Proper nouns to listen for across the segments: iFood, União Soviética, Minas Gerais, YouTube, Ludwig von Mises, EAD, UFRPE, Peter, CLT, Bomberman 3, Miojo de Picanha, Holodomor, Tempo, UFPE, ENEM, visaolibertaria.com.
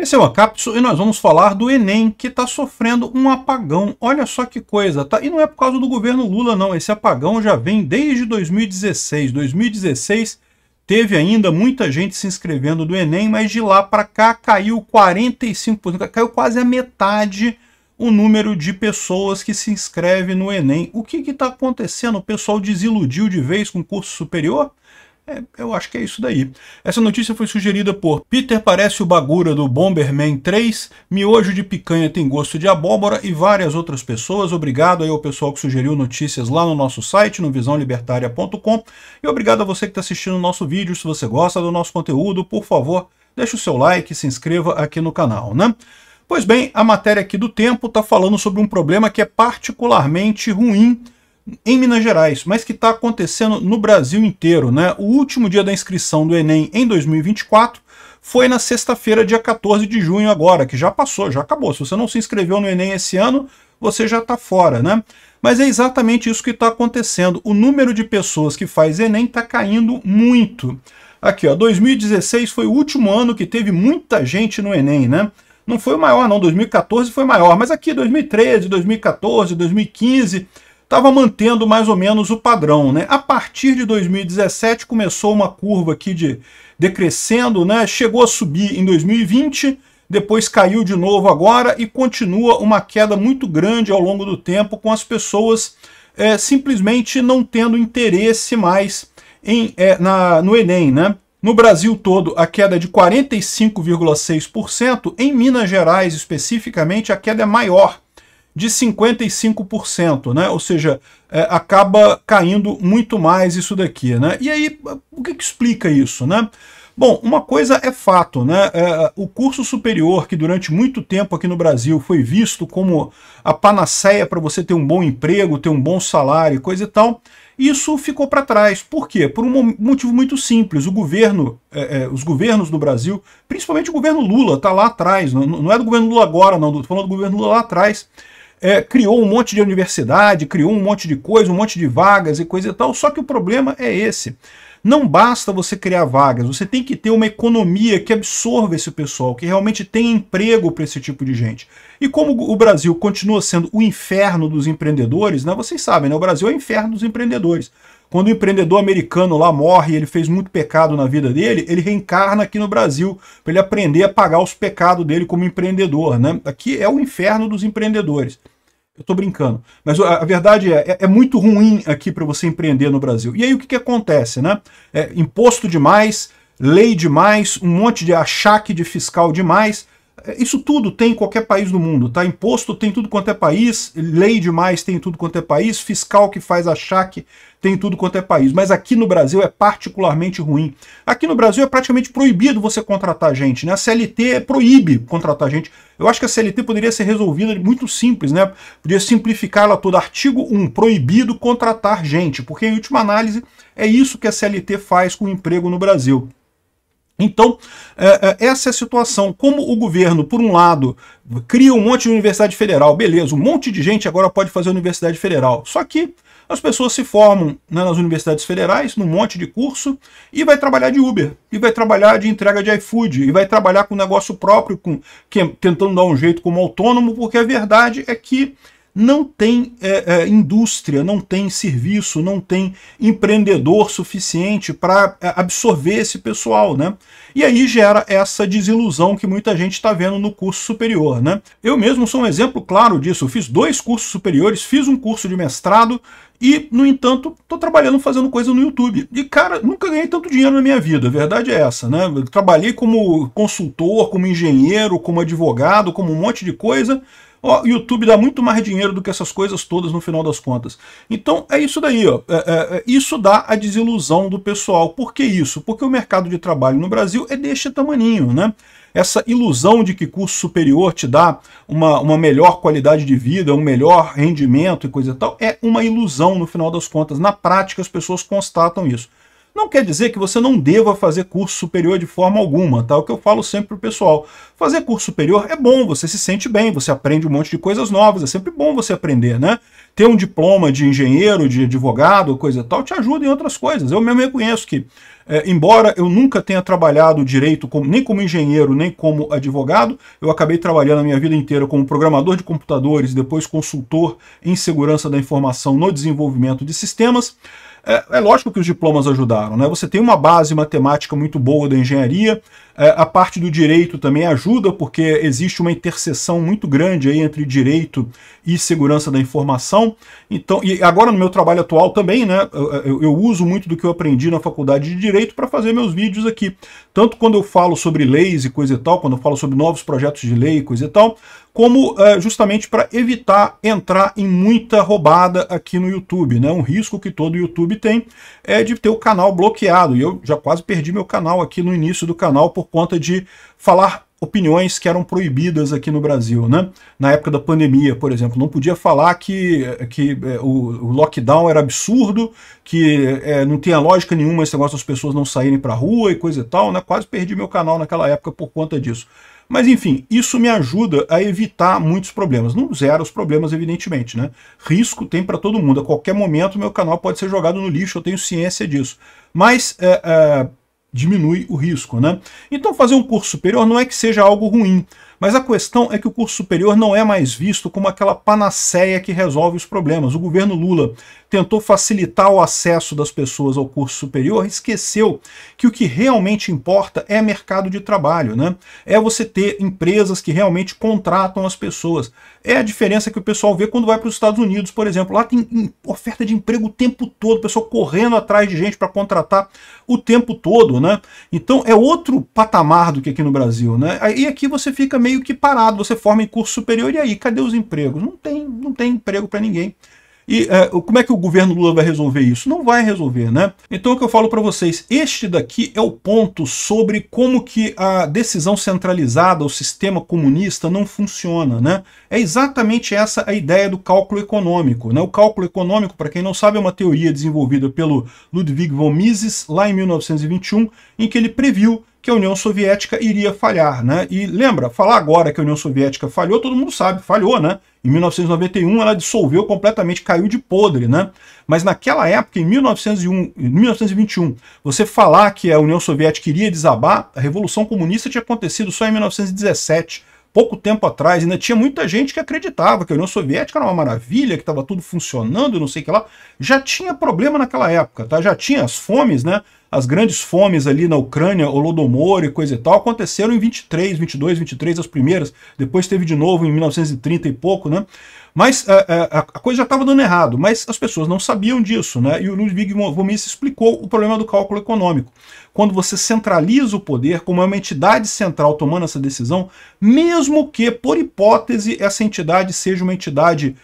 Esse é o Acapso e nós vamos falar do Enem, que está sofrendo um apagão. Olha só que coisa, tá? E não é por causa do governo Lula, não. Esse apagão já vem desde 2016. 2016 teve ainda muita gente se inscrevendo do Enem, mas de lá para cá caiu 45%, caiu quase a metade o número de pessoas que se inscreve no Enem. O que está acontecendo? O pessoal desiludiu de vez com o curso superior? Eu acho que é isso daí. Essa notícia foi sugerida por Peter parece o Bagura do Bomberman 3, Miojo de Picanha tem gosto de abóbora e várias outras pessoas. Obrigado aí ao pessoal que sugeriu notícias lá no nosso site, no visaolibertaria.com. E obrigado a você que está assistindo o nosso vídeo. Se você gosta do nosso conteúdo, por favor, deixa o seu like e se inscreva aqui no canal, né? Pois bem, a matéria aqui do Tempo está falando sobre um problema que é particularmente ruim em Minas Gerais, mas que está acontecendo no Brasil inteiro, né? O último dia da inscrição do Enem em 2024 foi na sexta-feira, dia 14 de junho agora, que já passou, já acabou. Se você não se inscreveu no Enem esse ano, você já está fora, né? Mas é exatamente isso que está acontecendo. O número de pessoas que faz Enem está caindo muito. Aqui, ó, 2016 foi o último ano que teve muita gente no Enem, né? Não foi o maior, não. 2014 foi maior, mas aqui 2013, 2014, 2015... estava mantendo mais ou menos o padrão, né? A partir de 2017 começou uma curva aqui de decrescendo, né? Chegou a subir em 2020, depois caiu de novo agora e continua uma queda muito grande ao longo do tempo, com as pessoas simplesmente não tendo interesse mais em, no Enem, né? No Brasil todo, a queda é de 45,6%, em Minas Gerais especificamente a queda é maior, de 55%, né? Ou seja, acaba caindo muito mais isso daqui, né? E aí, o que explica isso, né? Bom, uma coisa é fato, né? O curso superior, que durante muito tempo aqui no Brasil foi visto como a panaceia para você ter um bom emprego, ter um bom salário, coisa e tal, isso ficou para trás. Por quê? Por um motivo muito simples. O governo, os governos do Brasil, principalmente o governo Lula, está lá atrás. Não é do governo Lula agora, não. Estou falando do governo Lula lá atrás. Criou um monte de universidade, criou um monte de coisa, um monte de vagas e coisa e tal, só que o problema é esse. Não basta você criar vagas, você tem que ter uma economia que absorva esse pessoal, que realmente tem emprego para esse tipo de gente. E como o Brasil continua sendo o inferno dos empreendedores, né, vocês sabem, né, o Brasil é o inferno dos empreendedores. Quando o empreendedor americano lá morre e ele fez muito pecado na vida dele, ele reencarna aqui no Brasil, para ele aprender a pagar os pecados dele como empreendedor, né? Aqui é o inferno dos empreendedores. Eu tô brincando. Mas a verdade é, é muito ruim aqui para você empreender no Brasil. E aí o que acontece, né? Imposto demais, lei demais, um monte de achaque de fiscal demais. Isso tudo tem em qualquer país do mundo, tá? Imposto tem tudo quanto é país, lei demais tem tudo quanto é país, fiscal que faz achaque tem tudo quanto é país. Mas aqui no Brasil é particularmente ruim. Aqui no Brasil é praticamente proibido você contratar gente, né? A CLT proíbe contratar gente. Eu acho que a CLT poderia ser resolvida muito simples, né? Poderia simplificar ela toda. Artigo 1, proibido contratar gente, porque em última análise é isso que a CLT faz com o emprego no Brasil. Então, essa é a situação. Como o governo, por um lado, cria um monte de universidade federal, beleza, um monte de gente agora pode fazer universidade federal. Só que as pessoas se formam, né, nas universidades federais, num monte de curso, e vai trabalhar de Uber, e vai trabalhar de entrega de iFood, e vai trabalhar com negócio próprio, tentando dar um jeito como autônomo, porque a verdade é que não tem indústria, não tem serviço, não tem empreendedor suficiente para absorver esse pessoal, né? E aí gera essa desilusão que muita gente está vendo no curso superior, né? Eu mesmo sou um exemplo claro disso. Eu fiz 2 cursos superiores, fiz um curso de mestrado e, no entanto, estou trabalhando fazendo coisa no YouTube. E, cara, nunca ganhei tanto dinheiro na minha vida, a verdade é essa, né? Eu trabalhei como consultor, como engenheiro, como advogado, como um monte de coisa. O YouTube dá muito mais dinheiro do que essas coisas todas no final das contas. Então é isso daí, ó. Isso dá a desilusão do pessoal. Por que isso? Porque o mercado de trabalho no Brasil é deste tamaninho, né? Essa ilusão de que curso superior te dá uma melhor qualidade de vida, um melhor rendimento e coisa e tal, é uma ilusão no final das contas. Na prática as pessoas constatam isso. Não quer dizer que você não deva fazer curso superior de forma alguma, tá? O que eu falo sempre pro pessoal. Fazer curso superior é bom, você se sente bem, você aprende um monte de coisas novas, é sempre bom você aprender, né? Ter um diploma de engenheiro, de advogado, coisa e tal, te ajuda em outras coisas. Eu mesmo reconheço que Embora eu nunca tenha trabalhado direito nem como engenheiro, nem como advogado, eu acabei trabalhando a minha vida inteira como programador de computadores, depois consultor em segurança da informação no desenvolvimento de sistemas. É lógico que os diplomas ajudaram, né? Você tem uma base matemática muito boa da engenharia, a parte do direito também ajuda, porque existe uma interseção muito grande aí entre direito e segurança da informação. Então, e agora no meu trabalho atual também, né? Eu uso muito do que eu aprendi na faculdade de direito para fazer meus vídeos aqui. Tanto quando eu falo sobre leis e coisa e tal, quando eu falo sobre novos projetos de lei e coisa e tal, como justamente para evitar entrar em muita roubada aqui no YouTube, né? Um risco que todo YouTube tem é de ter o canal bloqueado, e eu já quase perdi meu canal aqui no início do canal por conta de falar opiniões que eram proibidas aqui no Brasil, né? Na época da pandemia, por exemplo, não podia falar que o lockdown era absurdo, que não tinha lógica nenhuma esse negócio das pessoas não saírem para a rua e coisa e tal, né? Quase perdi meu canal naquela época por conta disso. Mas, enfim, isso me ajuda a evitar muitos problemas. Não zero os problemas, evidentemente, né? Risco tem para todo mundo. A qualquer momento, meu canal pode ser jogado no lixo, eu tenho ciência disso. Mas diminui o risco, né? Então, fazer um curso superior não é que seja algo ruim. Mas a questão é que o curso superior não é mais visto como aquela panaceia que resolve os problemas. O governo Lula tentou facilitar o acesso das pessoas ao curso superior, esqueceu que o que realmente importa é mercado de trabalho, né? É você ter empresas que realmente contratam as pessoas. É a diferença que o pessoal vê quando vai para os Estados Unidos, por exemplo. Lá tem oferta de emprego o tempo todo, o pessoal correndo atrás de gente para contratar o tempo todo, né? Então é outro patamar do que aqui no Brasil, né? E aqui você fica meio que parado, você forma em curso superior e aí, cadê os empregos? Não tem emprego para ninguém. E como é que o governo Lula vai resolver isso? Não vai resolver, né? Então é o que eu falo para vocês, este daqui é o ponto sobre como que a decisão centralizada, o sistema comunista, não funciona, né? É exatamente essa a ideia do cálculo econômico, né? O cálculo econômico, para quem não sabe, é uma teoria desenvolvida pelo Ludwig von Mises, lá em 1921, em que ele previu que a União Soviética iria falhar, né? E lembra, falar agora que a União Soviética falhou, todo mundo sabe, falhou, né? Em 1991 ela dissolveu completamente, caiu de podre, né? Mas naquela época, em 1921, você falar que a União Soviética iria desabar, a Revolução Comunista tinha acontecido só em 1917, pouco tempo atrás, ainda tinha muita gente que acreditava que a União Soviética era uma maravilha, que estava tudo funcionando, não sei o que lá. Já tinha problema naquela época, tá? Já tinha as fomes, né? As grandes fomes ali na Ucrânia, Holodomor e coisa e tal, aconteceram em 22, 23, as primeiras. Depois teve de novo em 1930 e pouco, né? Mas a coisa já estava dando errado, mas as pessoas não sabiam disso, né? E o Ludwig von Mises explicou o problema do cálculo econômico. Quando você centraliza o poder, como é uma entidade central tomando essa decisão, mesmo que, por hipótese, essa entidade seja uma entidade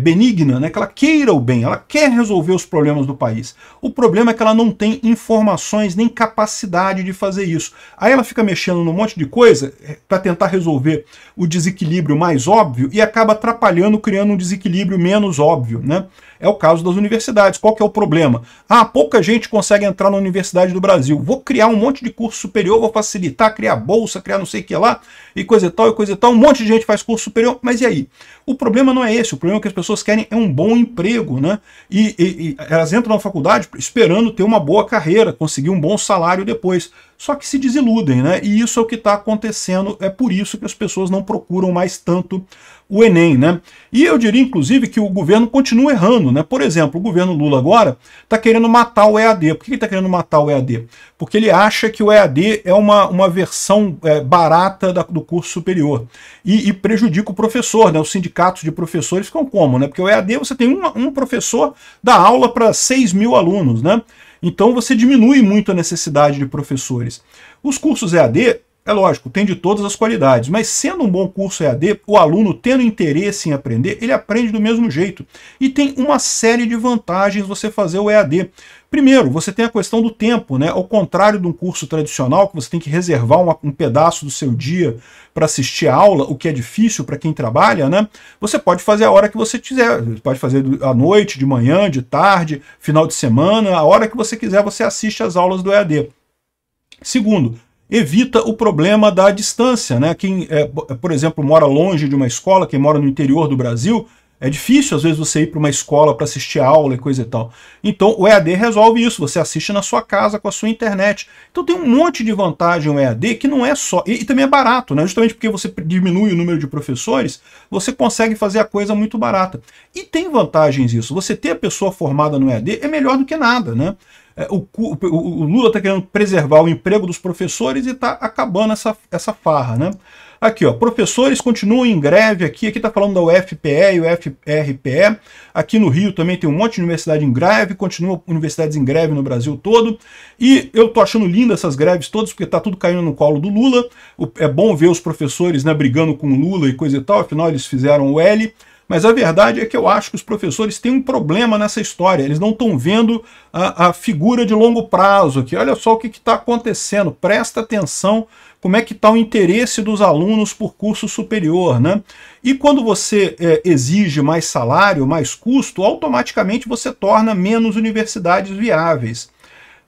benigna, né, que ela queira o bem, ela quer resolver os problemas do país. O problema é que ela não tem informações nem capacidade de fazer isso. Aí ela fica mexendo num monte de coisa para tentar resolver o desequilíbrio mais óbvio e acaba atrapalhando, criando um desequilíbrio menos óbvio, né? É o caso das universidades. Qual que é o problema? Ah, pouca gente consegue entrar na Universidade do Brasil. Vou criar um monte de curso superior, vou facilitar, criar bolsa, criar não sei o que lá, e coisa e tal, e coisa e tal. Um monte de gente faz curso superior, mas e aí? O problema não é esse. O problema que as pessoas querem é um bom emprego, né? E elas entram na faculdade esperando ter uma boa carreira, conseguir um bom salário depois. Só que se desiludem, né? E isso é o que está acontecendo, é por isso que as pessoas não procuram mais tanto o Enem, né? E eu diria, inclusive, que o governo continua errando, né? Por exemplo, o governo Lula agora está querendo matar o EAD. Por que ele está querendo matar o EAD? Porque ele acha que o EAD é uma versão barata do curso superior. E prejudica o professor, né? Os sindicatos de professores ficam como, né? Porque o EAD você tem um professor dá aula para 6 mil alunos, né? Então você diminui muito a necessidade de professores. Os cursos EAD, é lógico, tem de todas as qualidades, mas sendo um bom curso EAD, o aluno tendo interesse em aprender, ele aprende do mesmo jeito. E tem uma série de vantagens você fazer o EAD. Primeiro, você tem a questão do tempo, né? Ao contrário de um curso tradicional, que você tem que reservar um pedaço do seu dia para assistir a aula, o que é difícil para quem trabalha, né? Você pode fazer a hora que você quiser, você pode fazer à noite, de manhã, de tarde, final de semana, a hora que você quiser você assiste às aulas do EAD. Segundo, evita o problema da distância, né? Quem, por exemplo, mora longe de uma escola, quem mora no interior do Brasil, É difícil, às vezes, você ir para uma escola para assistir aula e coisa e tal. Então, o EAD resolve isso. Você assiste na sua casa, com a sua internet. Então, tem um monte de vantagem o EAD, que não é só... E também é barato, né? Justamente porque você diminui o número de professores, você consegue fazer a coisa muito barata. E tem vantagens isso. Você ter a pessoa formada no EAD é melhor do que nada, né? O Lula está querendo preservar o emprego dos professores e está acabando essa farra, né? Aqui, ó, professores continuam em greve aqui está falando da UFPE e UFRPE, aqui no Rio também tem um monte de universidade em greve, continuam universidades em greve no Brasil todo, e eu tô achando linda essas greves todas, porque tá tudo caindo no colo do Lula, é bom ver os professores, né, brigando com o Lula e coisa e tal, afinal eles fizeram o L, mas a verdade é que eu acho que os professores têm um problema nessa história, eles não estão vendo a figura de longo prazo aqui, olha só o que está acontecendo, presta atenção como é que está o interesse dos alunos por curso superior, né? E quando você exige mais salário, mais custo, automaticamente você torna menos universidades viáveis.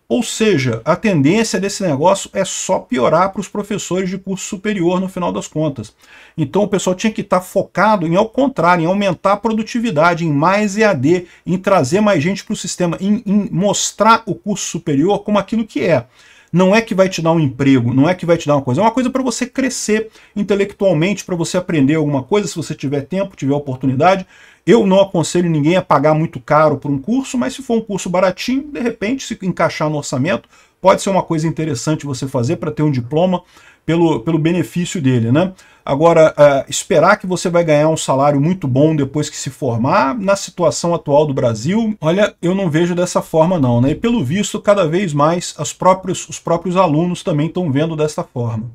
Ou seja, a tendência desse negócio é só piorar para os professores de curso superior no final das contas. Então o pessoal tinha que estar focado em, ao contrário, em aumentar a produtividade, em mais EAD, em trazer mais gente para o sistema, em mostrar o curso superior como aquilo que é. Não é que vai te dar um emprego, não é que vai te dar uma coisa. É uma coisa para você crescer intelectualmente, para você aprender alguma coisa, se você tiver tempo, tiver oportunidade. Eu não aconselho ninguém a pagar muito caro por um curso, mas se for um curso baratinho, de repente, se encaixar no orçamento, pode ser uma coisa interessante você fazer para ter um diploma pelo benefício dele, né? Agora, esperar que você vai ganhar um salário muito bom depois que se formar, na situação atual do Brasil, olha, eu não vejo dessa forma não, né? E pelo visto, cada vez mais os próprios alunos também estão vendo dessa forma.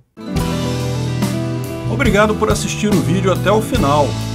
Obrigado por assistir o vídeo até o final.